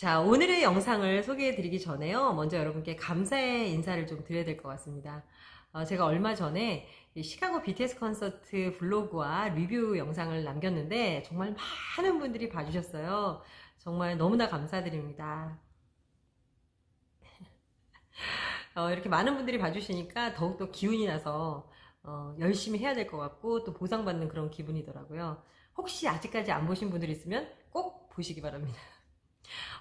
자, 오늘의 영상을 소개해 드리기 전에요, 먼저 여러분께 감사의 인사를 좀 드려야 될 것 같습니다. 제가 얼마 전에 시카고 BTS 콘서트 블로그와 리뷰 영상을 남겼는데 정말 많은 분들이 봐주셨어요. 정말 너무나 감사드립니다. 이렇게 많은 분들이 봐주시니까 더욱더 기운이 나서 열심히 해야 될 것 같고, 또 보상받는 그런 기분이더라고요. 혹시 아직까지 안 보신 분들 있으면 꼭 보시기 바랍니다.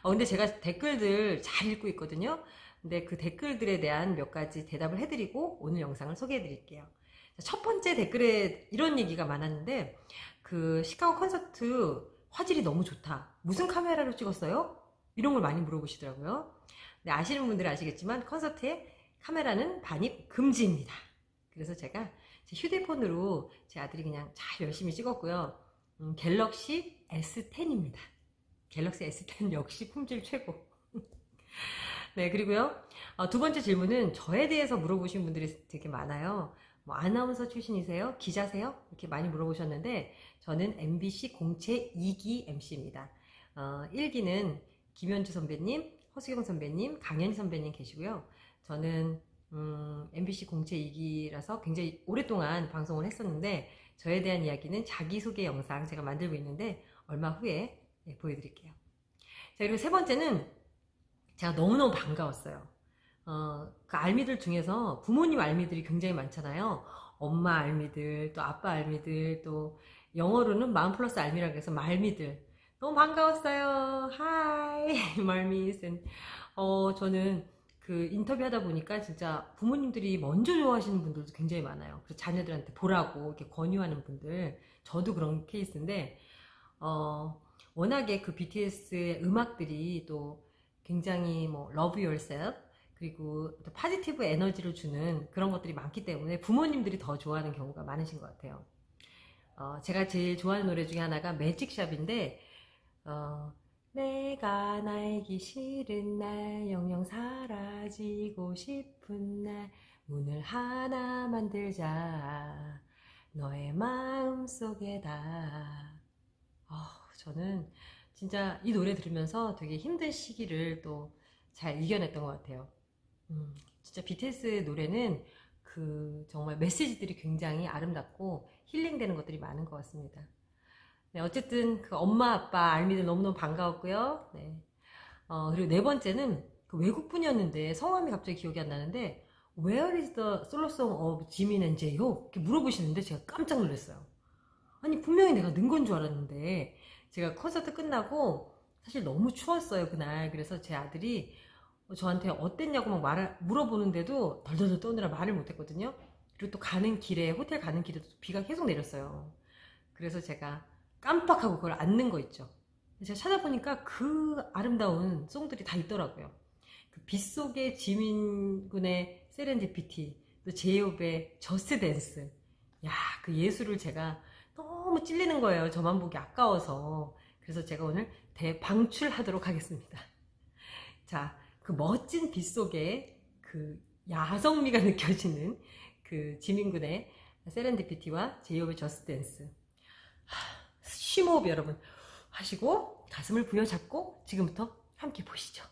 근데 제가 댓글들 잘 읽고 있거든요. 근데 그 댓글들에 대한 몇 가지 대답을 해드리고 오늘 영상을 소개해 드릴게요. 첫 번째 댓글에 이런 얘기가 많았는데, 그 시카고 콘서트 화질이 너무 좋다, 무슨 카메라로 찍었어요? 이런 걸 많이 물어보시더라고요. 근데 아시는 분들은 아시겠지만 콘서트에 카메라는 반입 금지입니다. 그래서 제가 제 휴대폰으로 제 아들이 그냥 잘 열심히 찍었고요. 갤럭시 S10입니다. 갤럭시 S10 역시 품질 최고. 네, 그리고요, 두 번째 질문은 저에 대해서 물어보신 분들이 되게 많아요. 뭐 아나운서 출신이세요? 기자세요? 이렇게 많이 물어보셨는데, 저는 MBC 공채 2기 MC입니다. 1기는 김현주 선배님, 허수경 선배님, 강현희 선배님 계시고요. 저는 MBC 공채 2기라서 굉장히 오랫동안 방송을 했었는데, 저에 대한 이야기는 자기소개 영상 제가 만들고 있는데 얼마 후에 보여드릴게요. 자, 그리고 세 번째는 제가 너무너무 반가웠어요. 그 알미들 중에서 부모님 알미들이 굉장히 많잖아요. 엄마 알미들, 또 아빠 알미들, 또 영어로는 마음 플러스 알미라고 해서 말미들. 너무 반가웠어요. Hi, 말미스. 저는 그 인터뷰하다 보니까 진짜 부모님들이 먼저 좋아하시는 분들도 굉장히 많아요. 그래서 자녀들한테 보라고 이렇게 권유하는 분들, 저도 그런 케이스인데, 워낙에 그 BTS의 음악들이 또 굉장히 뭐 Love Yourself, 그리고 또 파지티브 에너지를 주는 그런 것들이 많기 때문에 부모님들이 더 좋아하는 경우가 많으신 것 같아요. 제가 제일 좋아하는 노래 중에 하나가 매직샵인데, 내가 날기 싫은 날, 영영 사라지고 싶은 날, 문을 하나 만들자, 너의 마음 속에다. 저는 진짜 이 노래 들으면서 되게 힘든 시기를 또 잘 이겨냈던 것 같아요. 진짜 BTS 노래는 그 정말 메시지들이 굉장히 아름답고 힐링되는 것들이 많은 것 같습니다. 네, 어쨌든 그 엄마 아빠 알미들 너무너무 반가웠고요. 네. 그리고 네 번째는 그 외국분이었는데 성함이 갑자기 기억이 안 나는데, Where is the solo song of Jimin and J-Hope? 이렇게 물어보시는데 제가 깜짝 놀랐어요. 아니, 분명히 내가 는 건 줄 알았는데, 제가 콘서트 끝나고 사실 너무 추웠어요 그날. 그래서 제 아들이 저한테 어땠냐고 막 물어보는데도 덜덜덜 떠느라 말을 못했거든요. 그리고 또 가는 길에, 호텔 가는 길에도 비가 계속 내렸어요. 그래서 제가 깜빡하고 그걸 안는 거 있죠. 제가 찾아보니까 그 아름다운 송들이 다 있더라고요. 그 빗속의 지민 군의 세렌디피티, 또 제이홉의 저스트 댄스. 야, 그 예술을 제가 너무 찔리는 거예요. 저만 보기 아까워서. 그래서 제가 오늘 대방출하도록 하겠습니다. 자, 그 멋진 빗속에 그 야성미가 느껴지는 그 지민군의 세렌디피티와 제이홉의 저스트 댄스. 심호흡 여러분 하시고 가슴을 부여잡고 지금부터 함께 보시죠.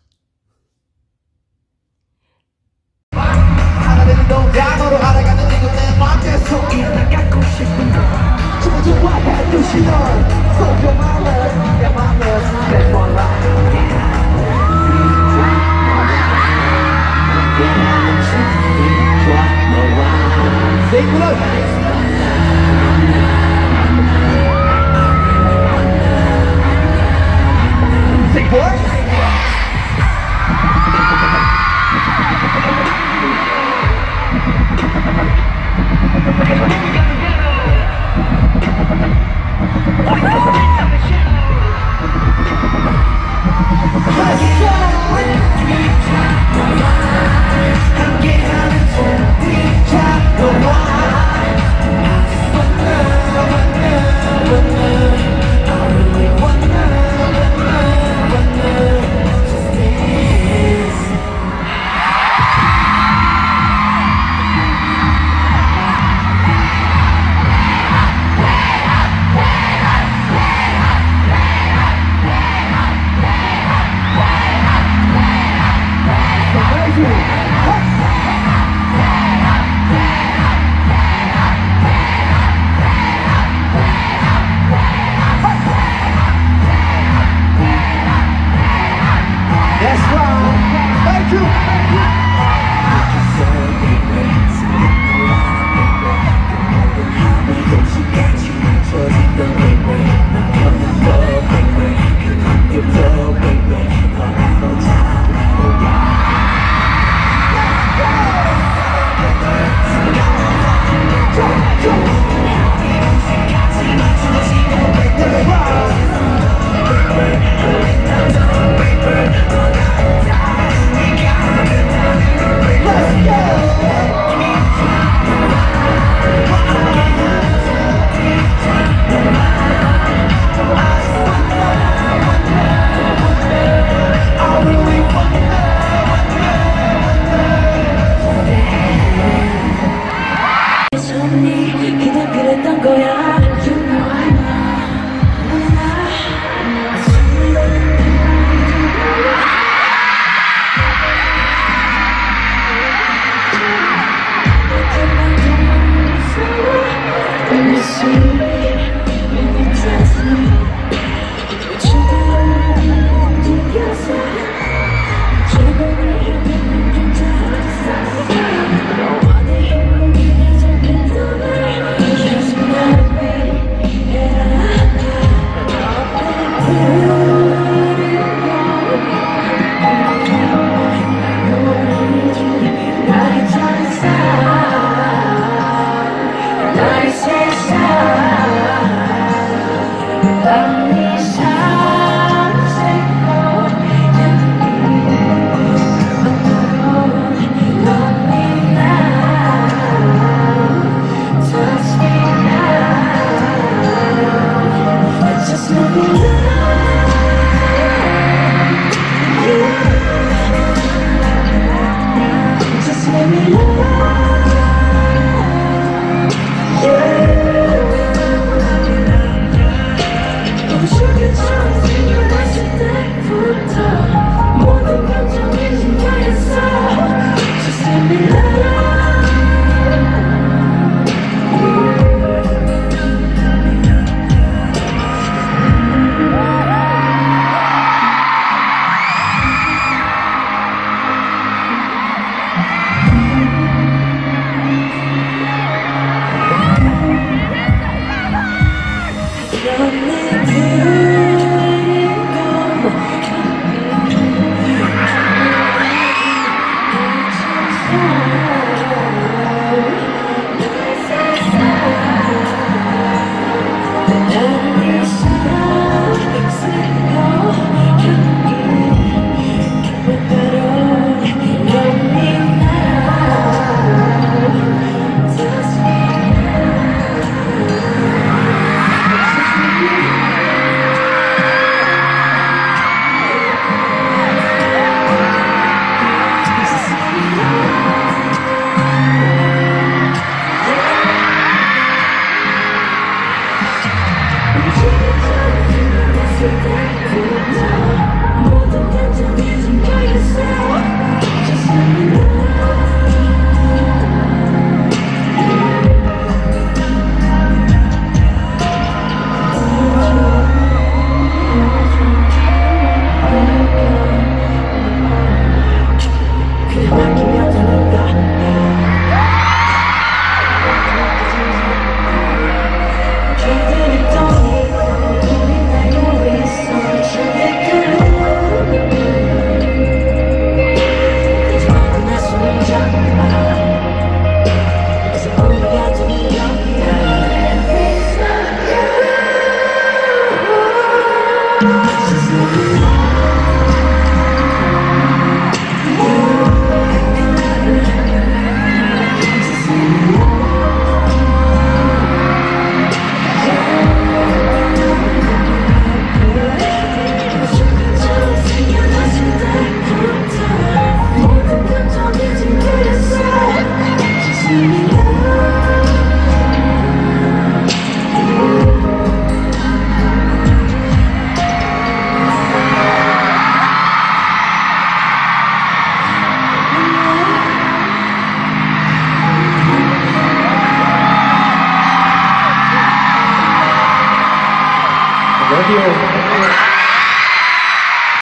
love you.